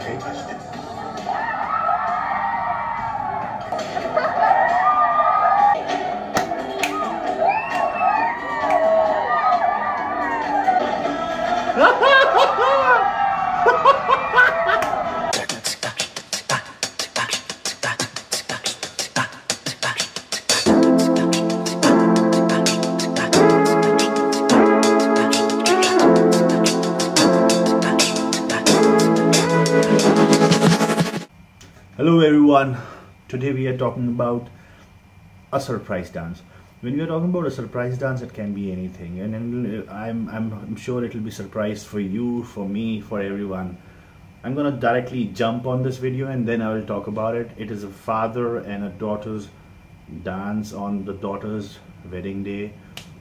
You can't touch this. Hello everyone, today we are talking about a surprise dance. When we are talking about a surprise dance, it can be anything, and I'm sure it will be surprise for you, for me, for everyone. I'm gonna directly jump on this video and then I will talk about it. It is a father and a daughter's dance on the daughter's wedding day,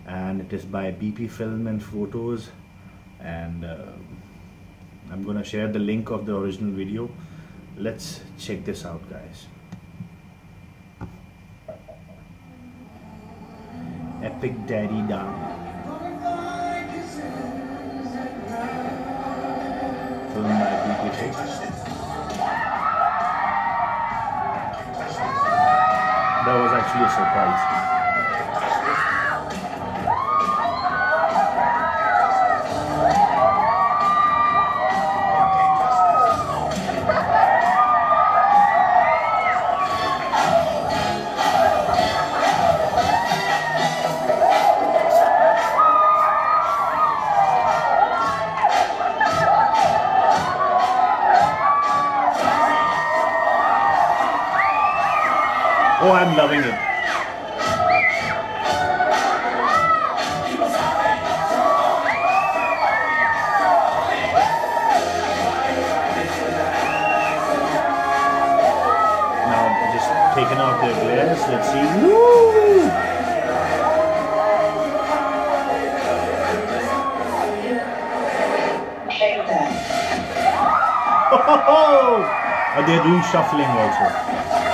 and it is by BP Film and Photos, and I'm gonna share the link of the original video. Let's check this out, guys. Epic Daddy Dance. Filmed by BP Film. That was actually a surprise. Oh, I'm loving it. Now, just taking off their glass. Let's see. Woo! Oh, they're doing shuffling also.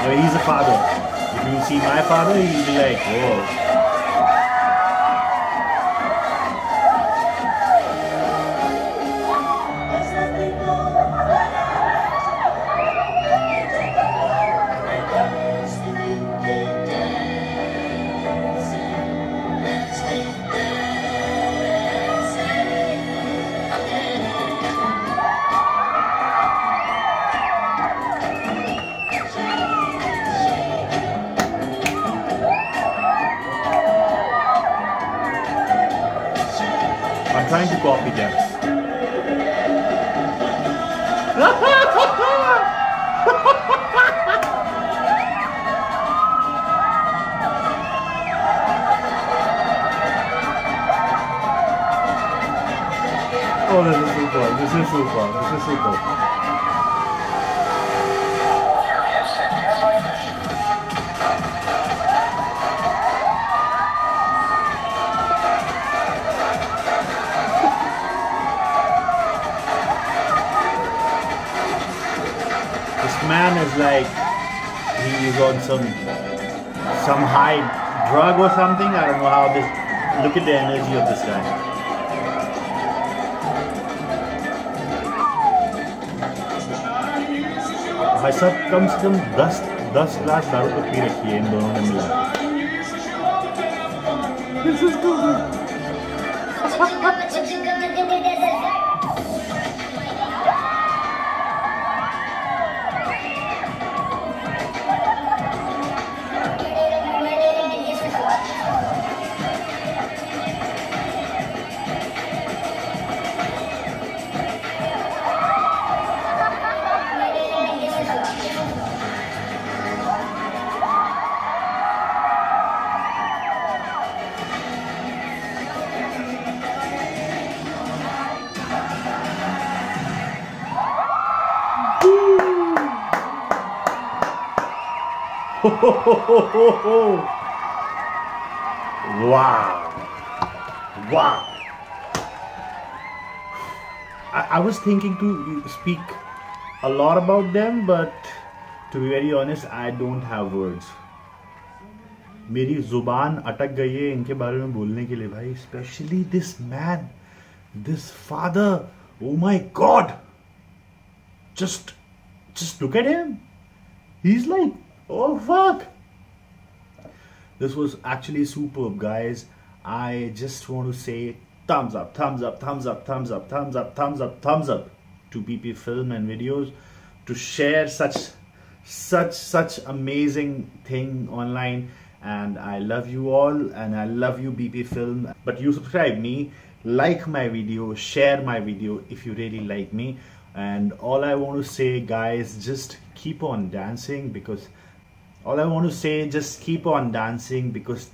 Well, he's a father. If you see my father, you'll be like, whoa. I'm trying to copy them. Oh, this is super, this is super, this is super. Man is like, he is on some high drug or something. I don't know how this. Look at the energy of this guy. ऐसा कम से कम 10 लाख दारू तो P रखी है इन दोनों ने मिला. Wow! Wow! I was thinking to speak a lot about them, but to be very honest, I don't have words. मेरी जुबान अटक गई है इनके बारे में बोलने के लिए भाई. Especially this man, this father. Oh my God! Just look at him. He's like, oh fuck. This was actually superb, guys. I just want to say thumbs up, thumbs up, thumbs up, thumbs up, thumbs up, thumbs up, thumbs up to BP Film and Videos to share such amazing thing online. And I love you all, and I love you, BP Film. But you subscribe me, like my video, share my video if you really like me. And all I want to say, guys, just keep on dancing, because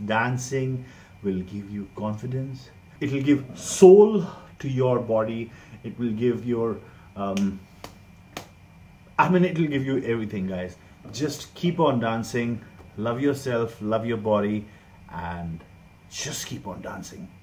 dancing will give you confidence. It will give soul to your body. It will give your it will give you everything, guys. Just keep on dancing. Love yourself, love your body, and just keep on dancing.